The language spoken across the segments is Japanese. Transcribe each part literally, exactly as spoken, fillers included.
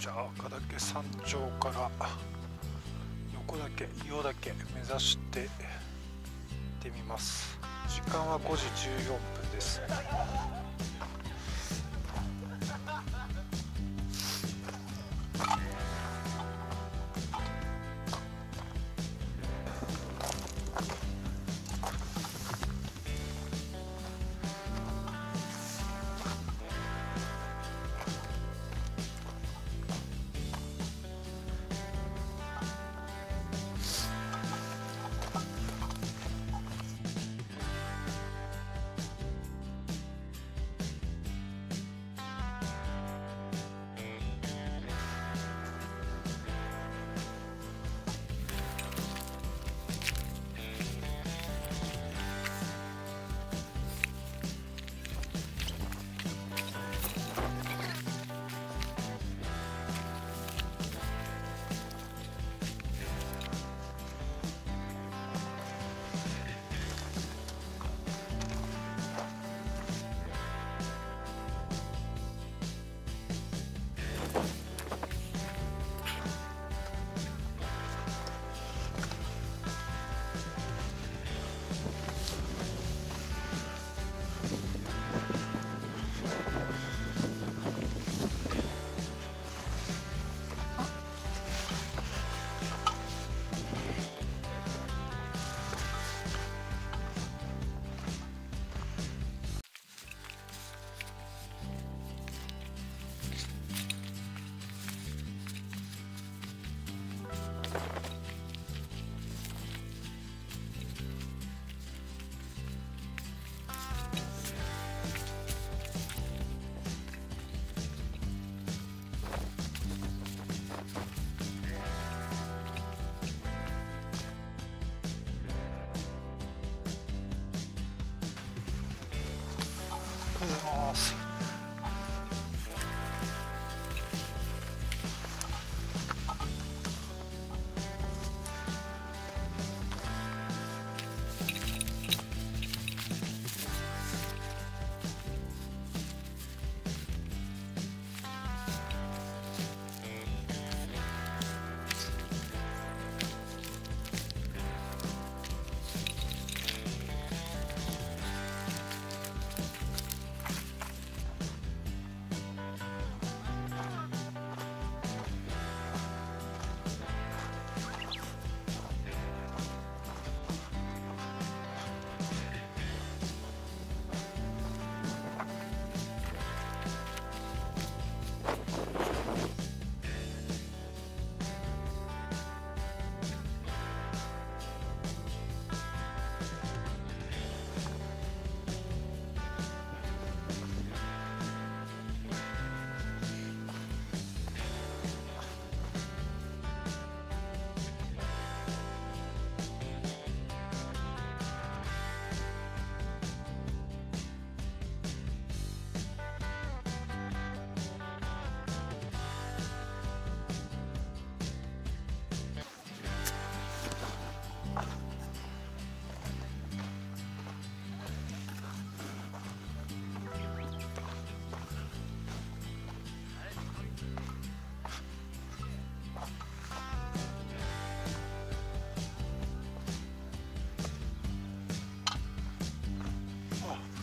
じゃあ赤岳山頂から横岳、伊予岳目指して行ってみます。時間はごじじゅうよんぷんです。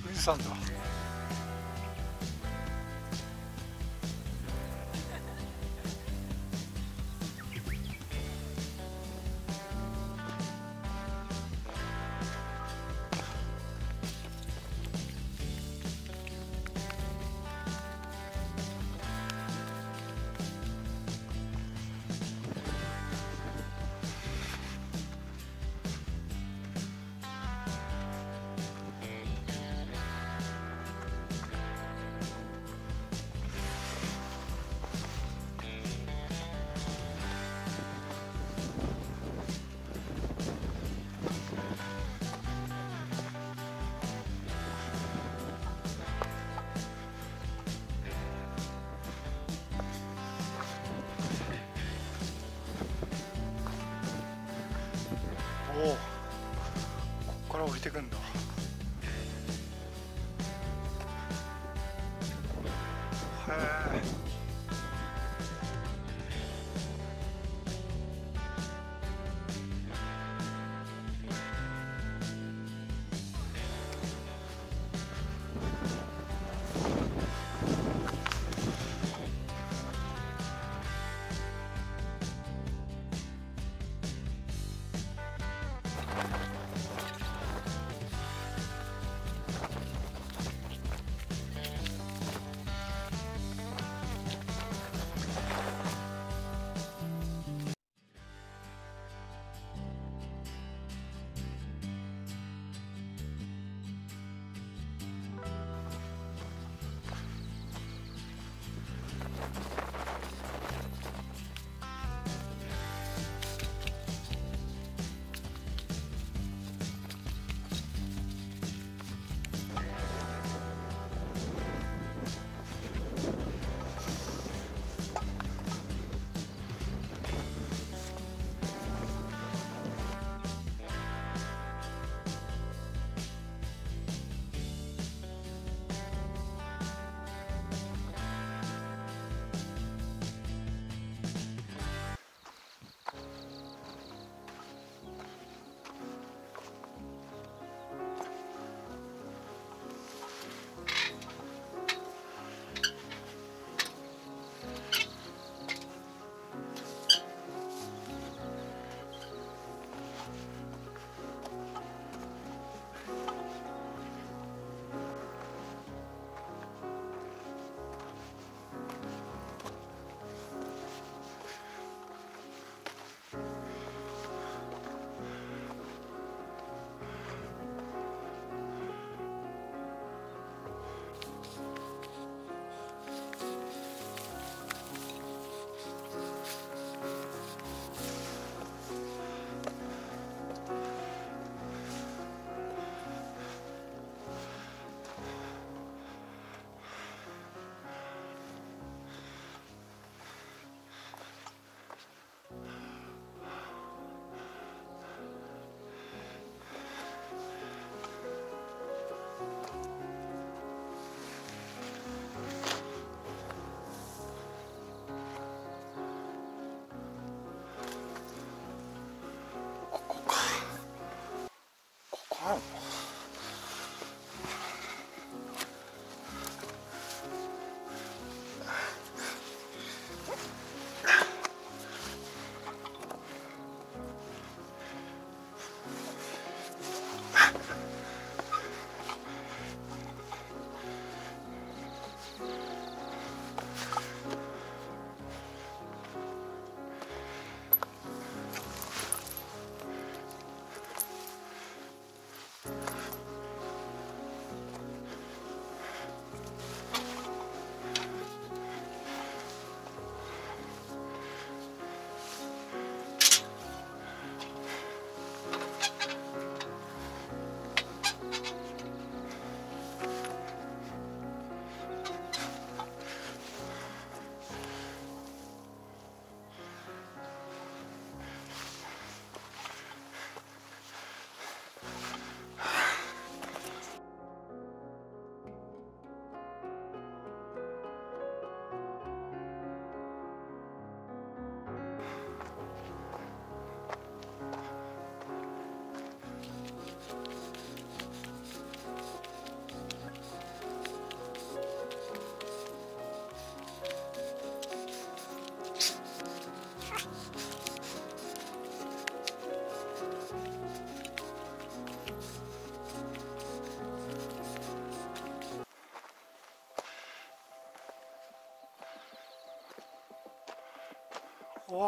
富士山だ。降りてくんだ。へえ。お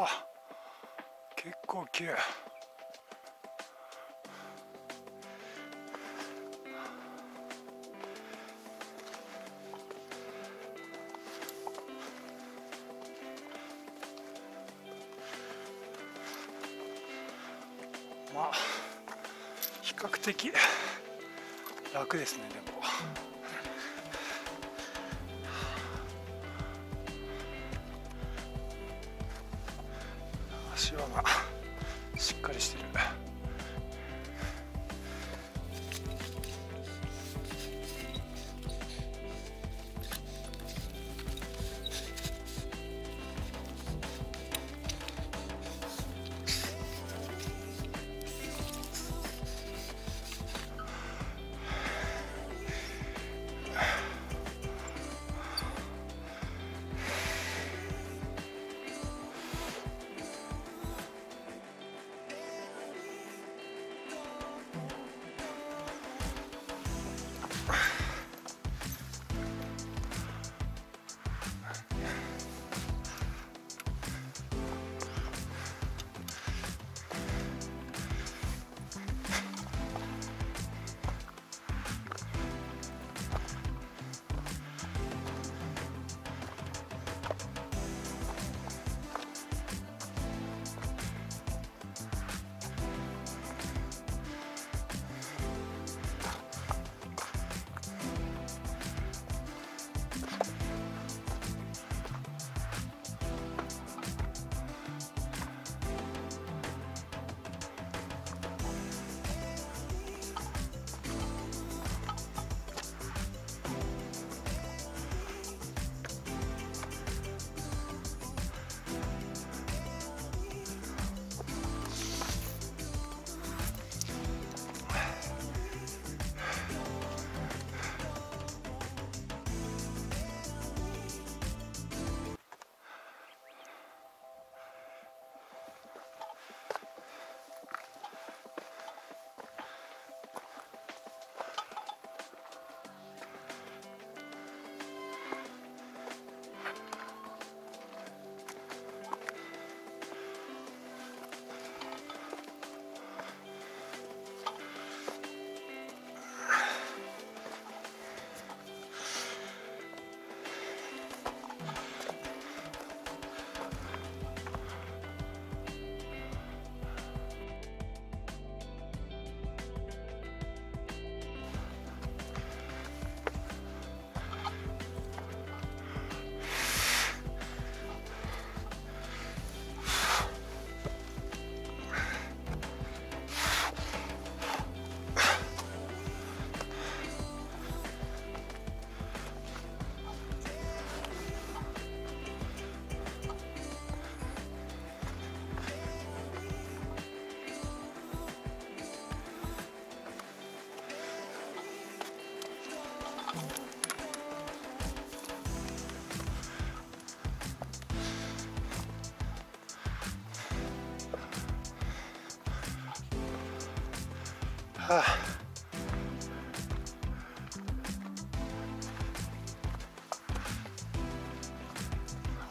お、結構きれい。まあ比較的楽ですね、でも。塩がしっかりしてる。はあ、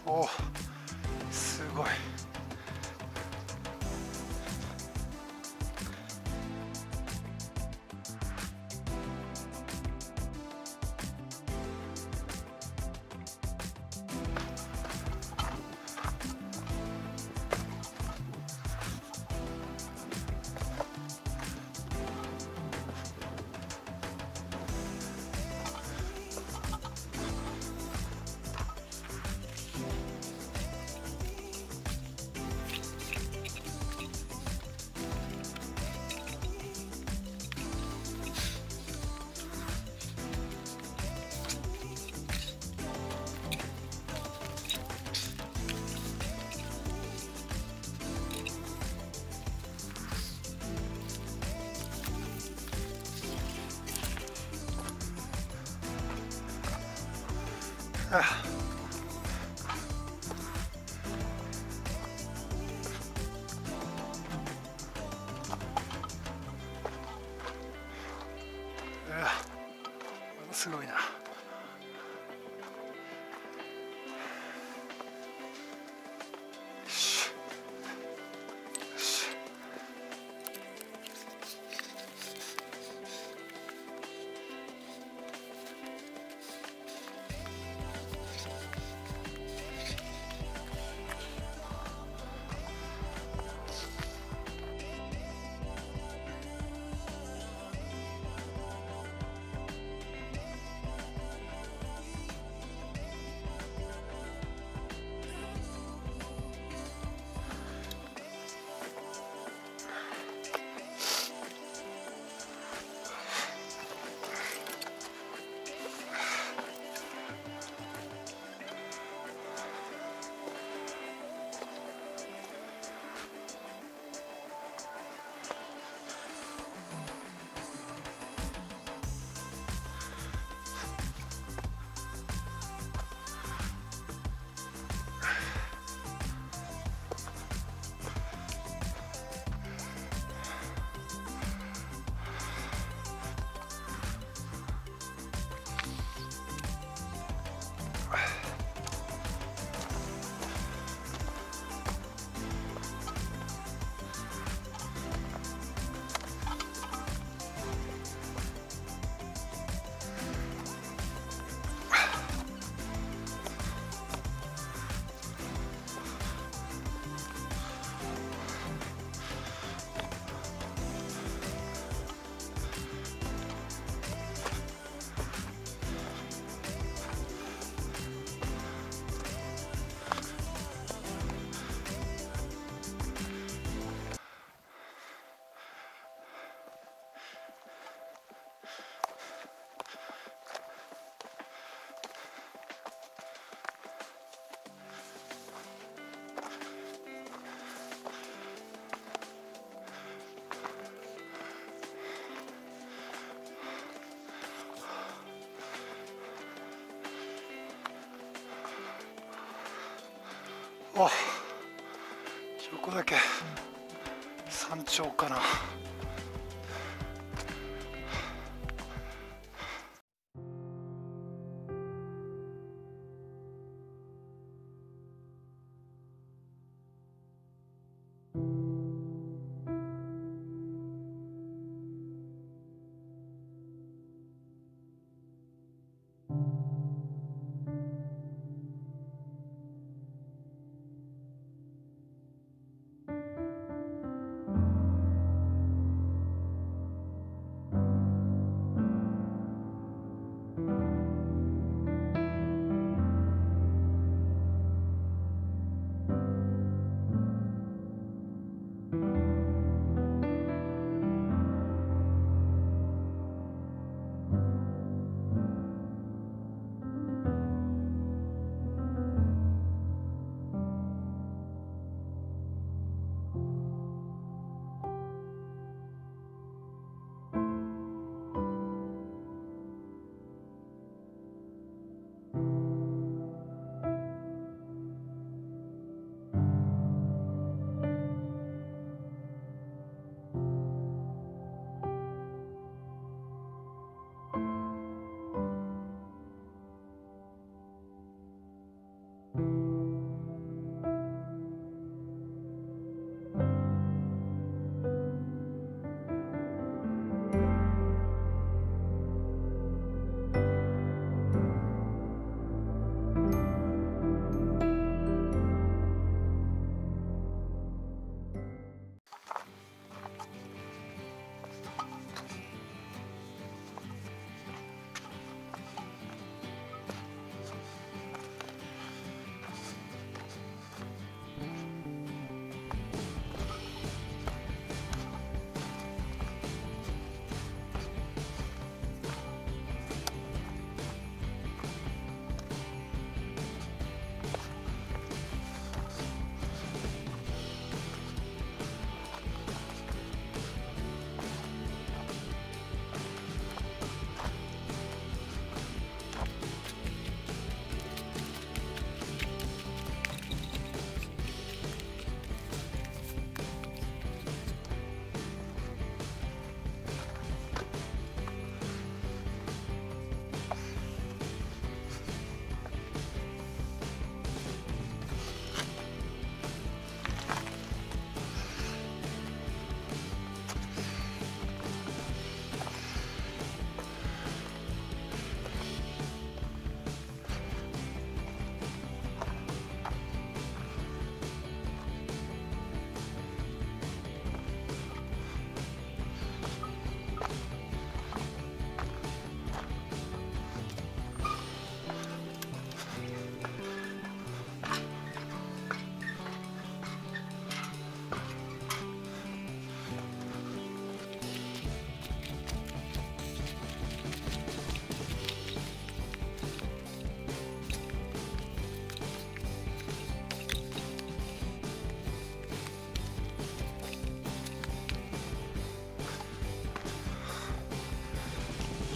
おーすごい。ああ、すごいな。あ、横岳山頂かな。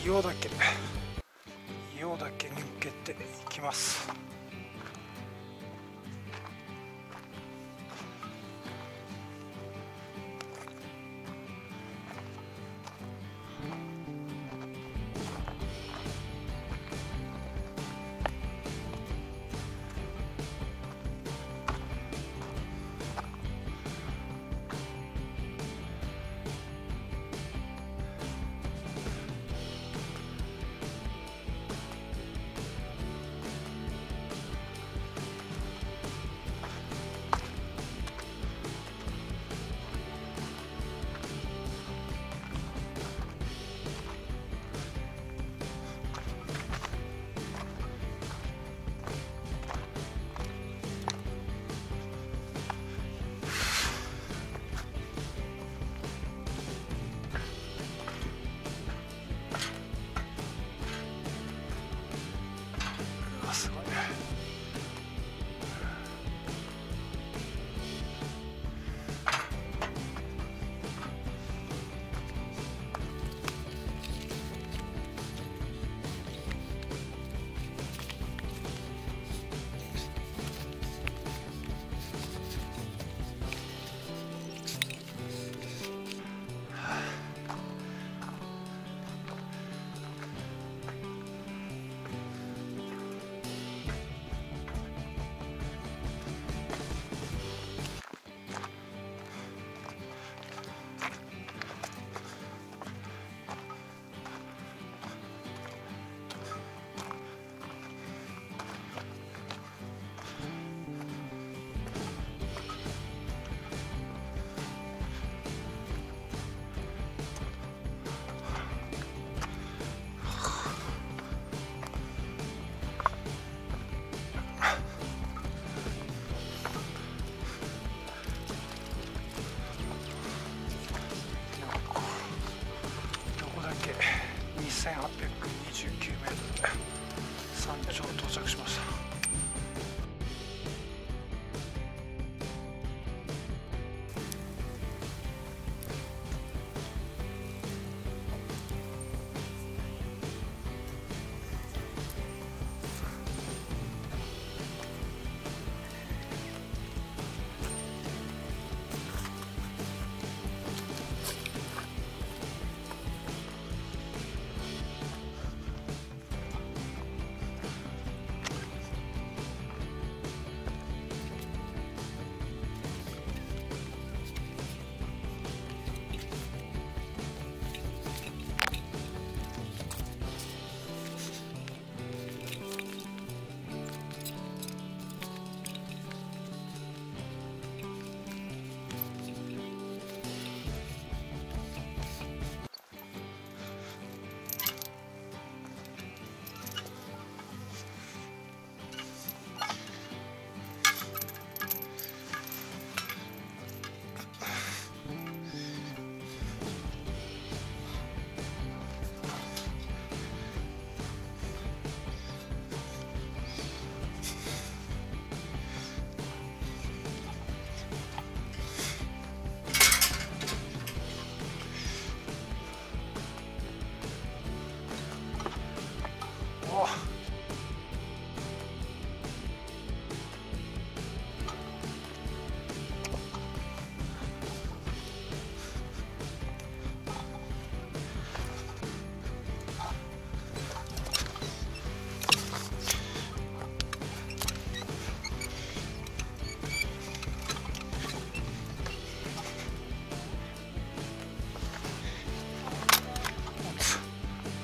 伊予岳、伊予岳に向けていきます。にせんはっぴゃくにじゅうきゅうメートル、山頂到着しました。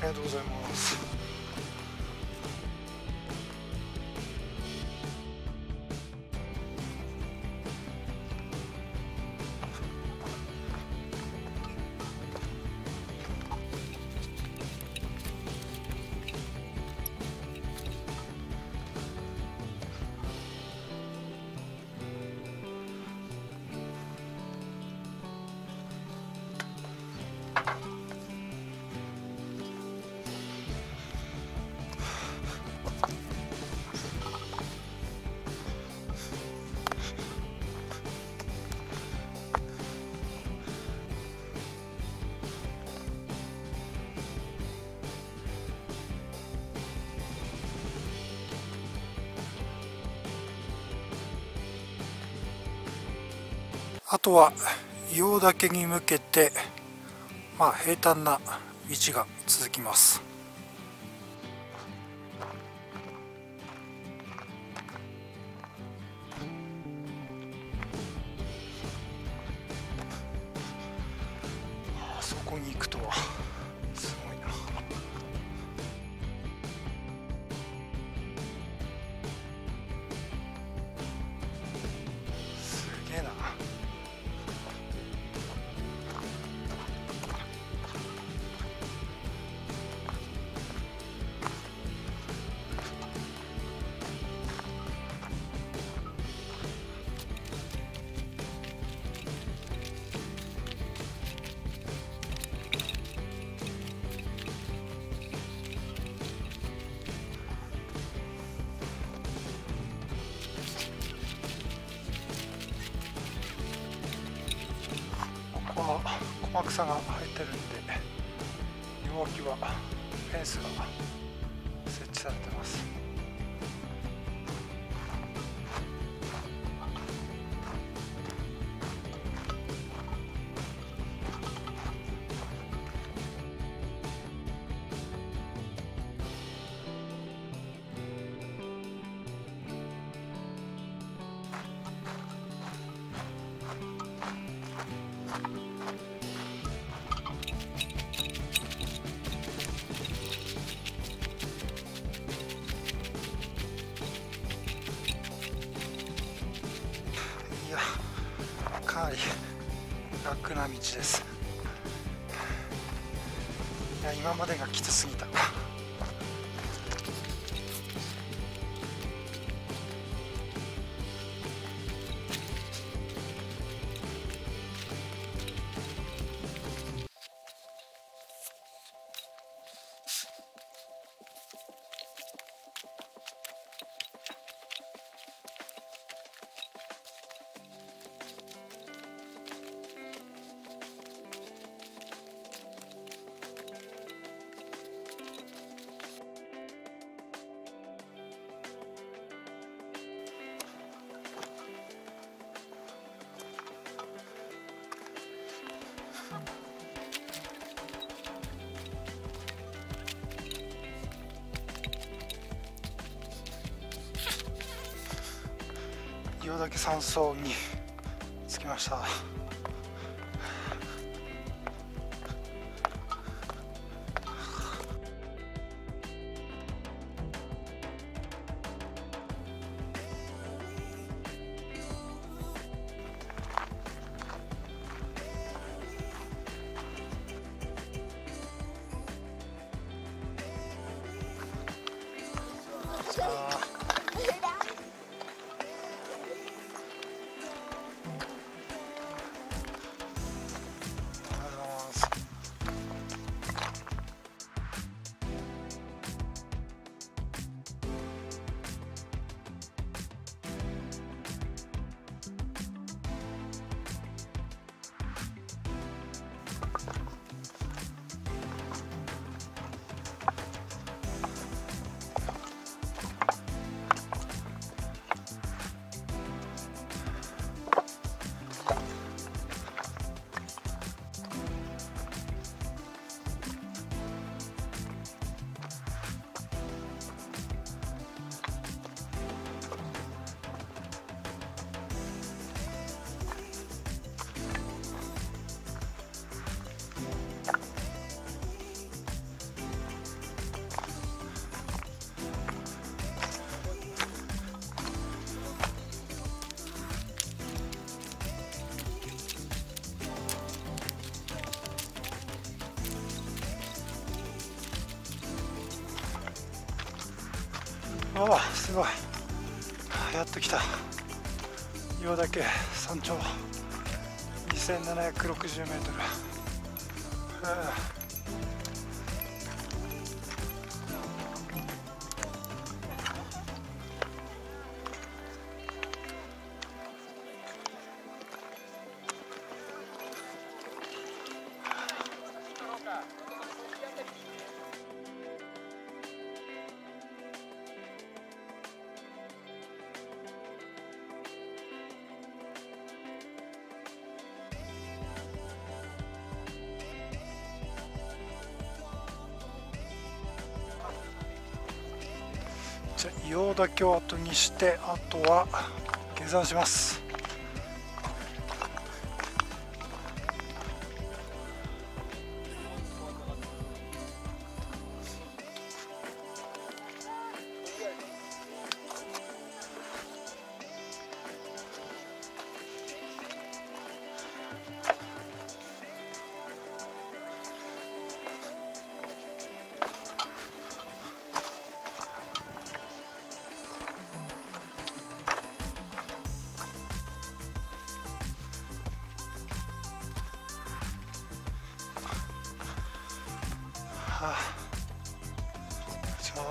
ありがとうございます。あとは硫黄岳に向けて、まあ、平坦な道が続きます。あそこに行くとはすごいな。すげえな。小草が生えてるんで、両脇はフェンスが設置されてます。かなり楽な道です。いや、今までがきつすぎた。硫黄岳山荘に着きました。おー、すごい。やっと来た。硫黄岳山頂 にせんななひゃくろくじゅうメートル、じゃあ硫黄だけを後にして、あとは下山します。はあ、じゃ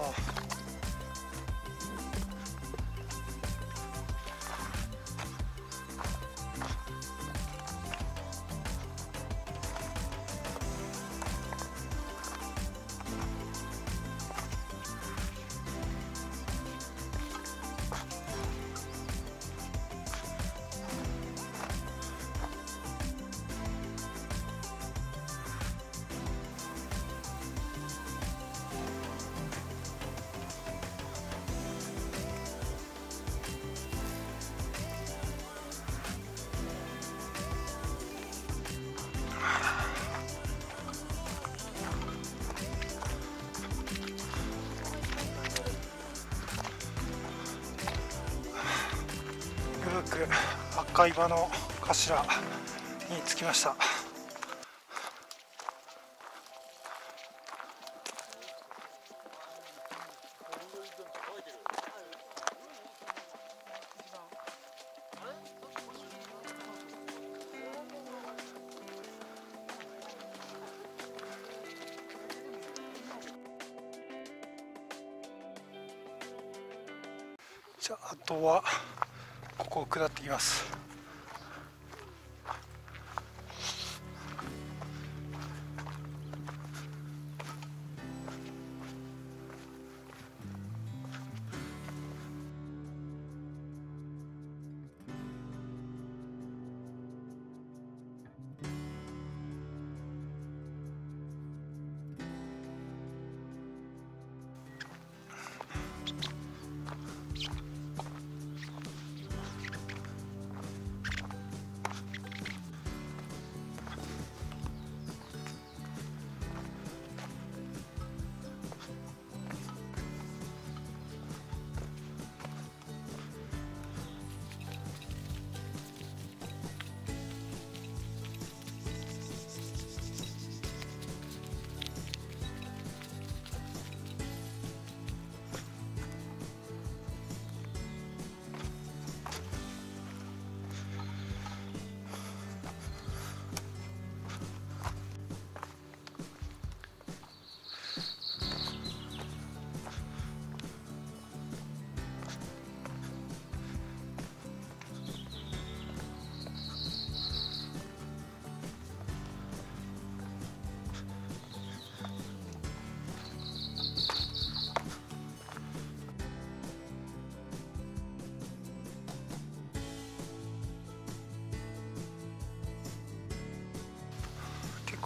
あ赤岩の頭に着きました。じゃあ、あとはここを下ってきます。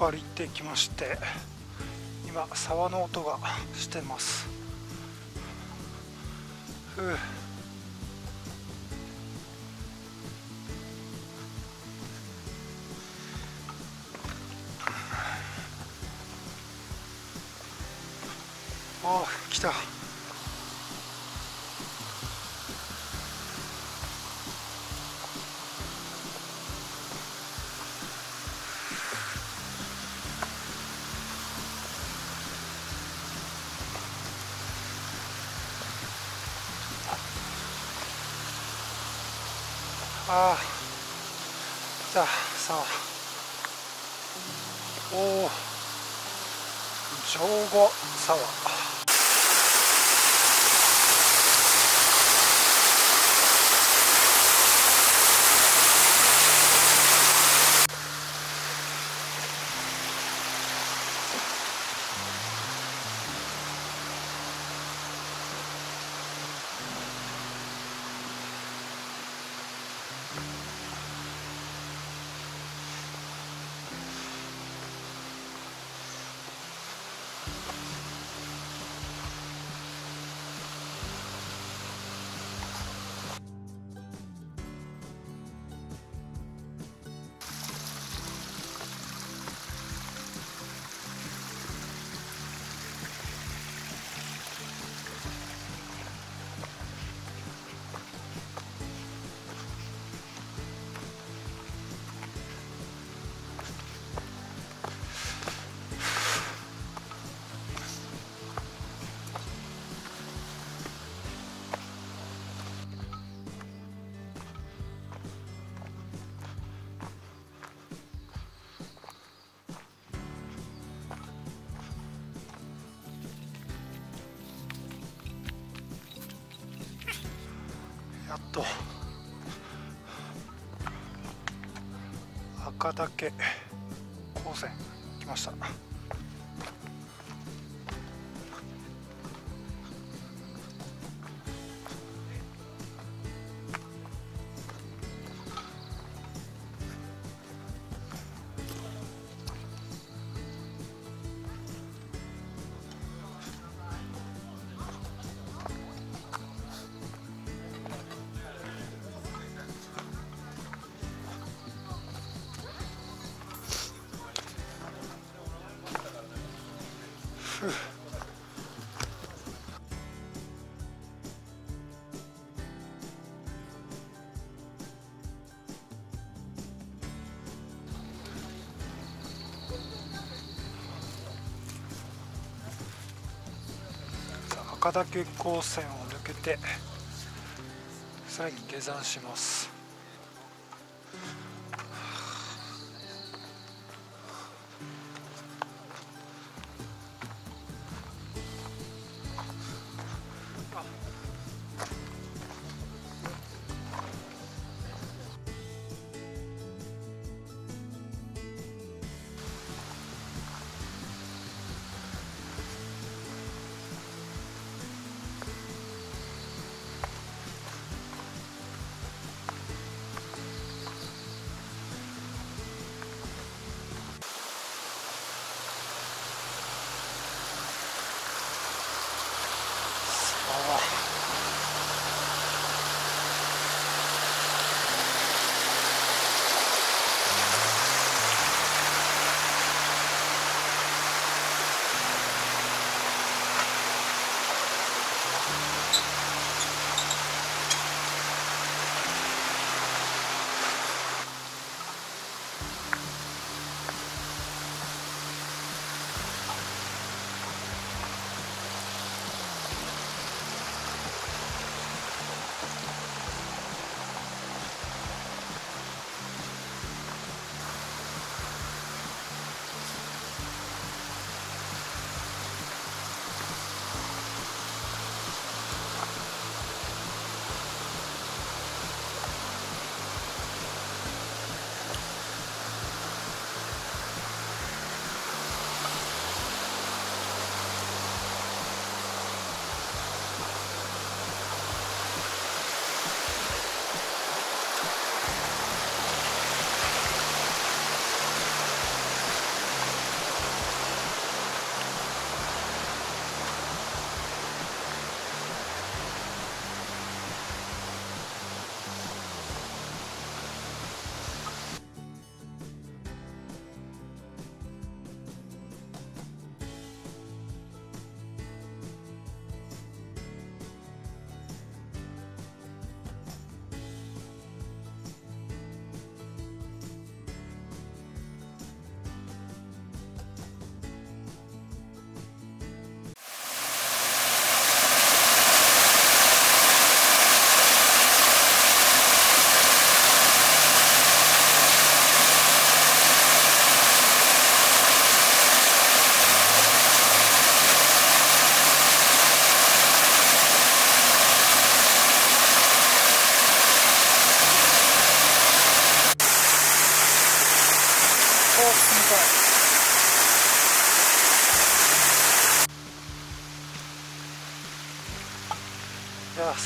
歩いてきまして、今沢の音がしてます。ふう、あー来た。あー、じゃあさあ、おお、上後沢、と赤岳高専来ました。赤岳高専を抜けてさらに下山します。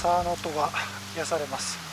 沢の音が癒されます。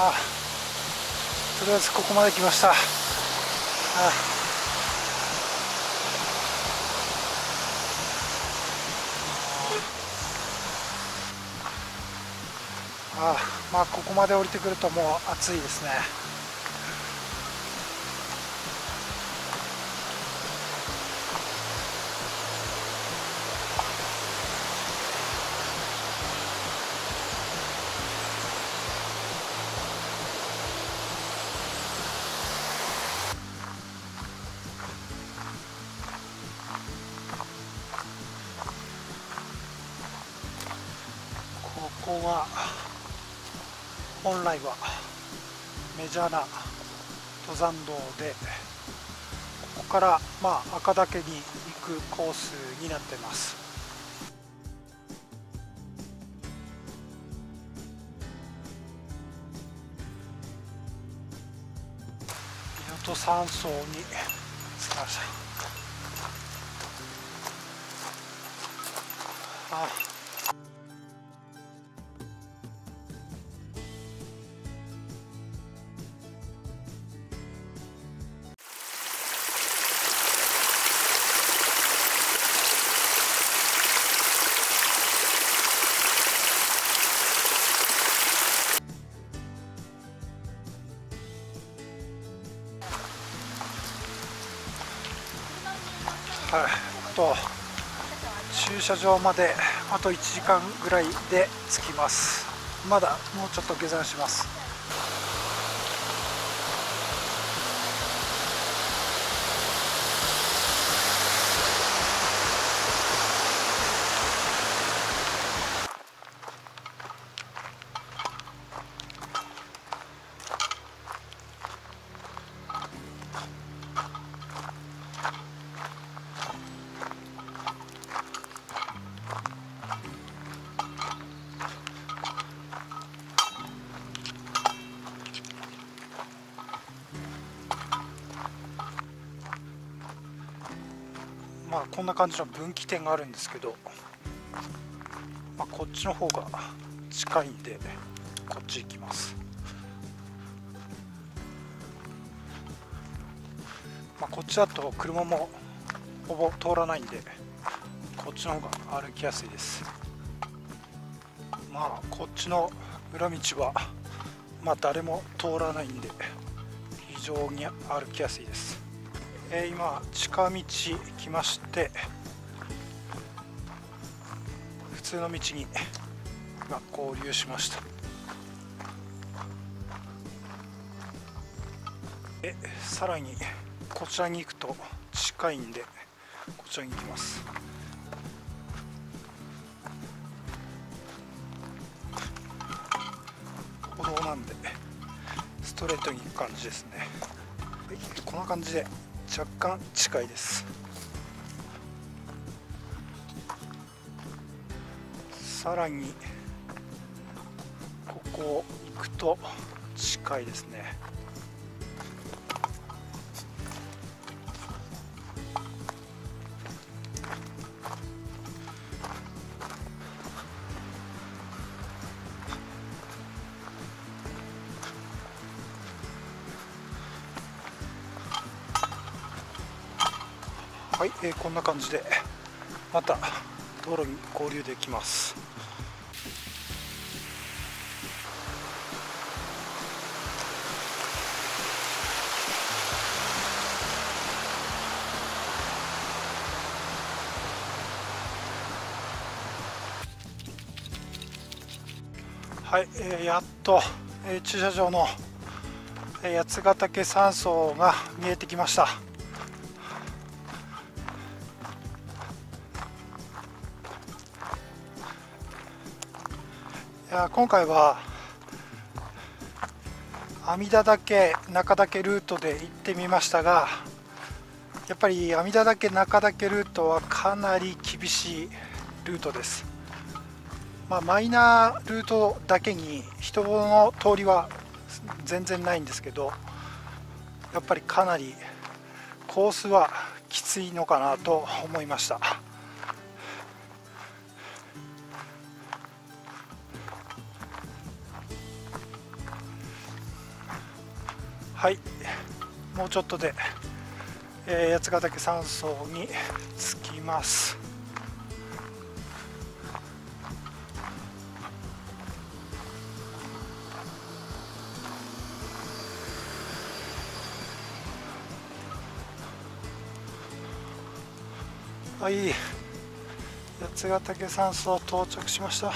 ああ、とりあえずここまで来ました。ああ、ああ、まあここまで降りてくるともう暑いですね。ここは本来はメジャーな登山道で、ここからまあ赤岳に行くコースになっています。三本山荘に着きました。ああ、はい、あと駐車場まであといちじかんぐらいで着きます。まだもうちょっと下山します。まあこんな感じの分岐点があるんですけど、まあ、こっちの方が近いんでこっち行きます。まあ、こっちだと車もほぼ通らないんで、こっちの方が歩きやすいです。まあこっちの裏道はまあ誰も通らないんで非常に歩きやすいです。今近道来まして、普通の道に今合流しました。でさらにこちらに行くと近いんでこちらに行きます。歩道なんでストレートに行く感じですね。こんな感じで若干近いです。さらにここを行くと近いですね。はい、えー、こんな感じでまた道路に合流できます。はい、えー、やっと、えー、駐車場の、えー、八ヶ岳山荘が見えてきました。いや、今回は阿弥陀岳中岳ルートで行ってみましたが、やっぱり阿弥陀岳中岳ルートはかなり厳しいルートです。まあ、マイナールートだけに人の通りは全然ないんですけど、やっぱりかなりコースはきついのかなと思いました。はい、もうちょっとで、えー、八ヶ岳山荘に着きます。はい、八ヶ岳山荘到着しました。